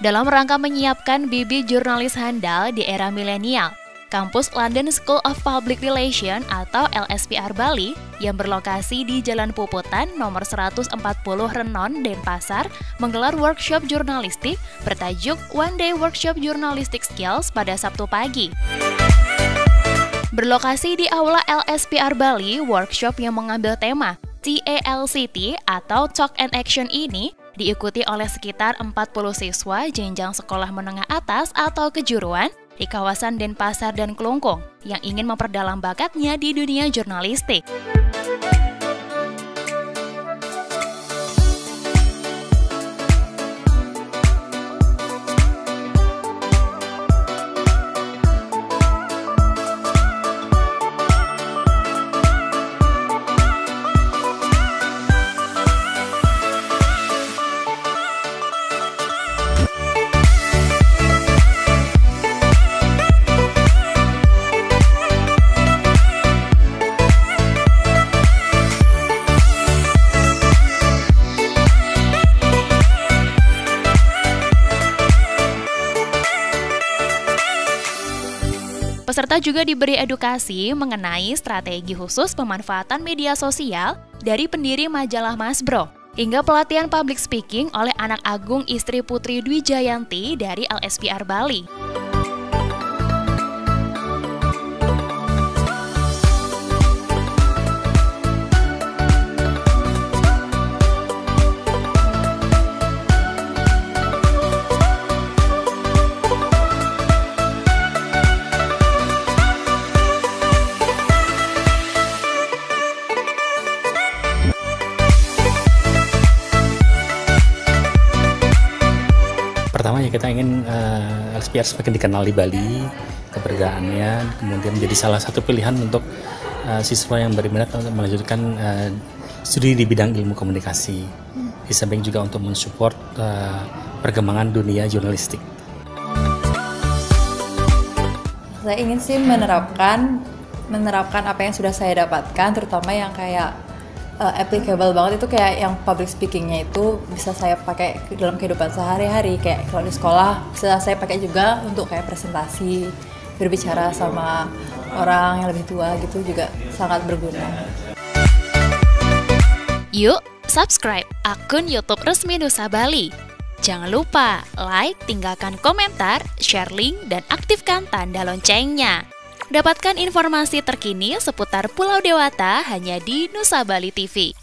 Dalam rangka menyiapkan bibi jurnalis handal di era milenial, kampus London School of Public Relations atau LSPR Bali yang berlokasi di Jalan Puputan nomor 140 Renon, Denpasar menggelar workshop jurnalistik bertajuk One Day Workshop Journalistic Skills pada Sabtu pagi. Berlokasi di Aula LSPR Bali, workshop yang mengambil tema TALCT atau Talk and Action ini diikuti oleh sekitar 40 siswa jenjang sekolah menengah atas atau kejuruan di kawasan Denpasar dan Klungkung yang ingin memperdalam bakatnya di dunia jurnalistik. Peserta juga diberi edukasi mengenai strategi khusus pemanfaatan media sosial dari pendiri majalah Masbro, hingga pelatihan public speaking oleh Anak Agung Istri Putri Dwi Jayanti dari LSPR Bali. Pertama ya kita ingin LSPR semakin dikenal di Bali, keberadaannya, kemudian menjadi salah satu pilihan untuk siswa yang berminat untuk melanjutkan studi di bidang ilmu komunikasi. Di samping juga untuk mensupport perkembangan dunia jurnalistik. Saya ingin sih menerapkan apa yang sudah saya dapatkan, terutama yang kayak applicable banget itu kayak yang public speaking-nya itu bisa saya pakai dalam kehidupan sehari-hari, kayak kalau di sekolah bisa saya pakai juga untuk kayak presentasi, berbicara sama orang yang lebih tua gitu juga sangat berguna. Yuk subscribe akun YouTube resmi Nusa Bali. Jangan lupa like, tinggalkan komentar, share link, dan aktifkan tanda loncengnya. Dapatkan informasi terkini seputar Pulau Dewata hanya di Nusa Bali TV.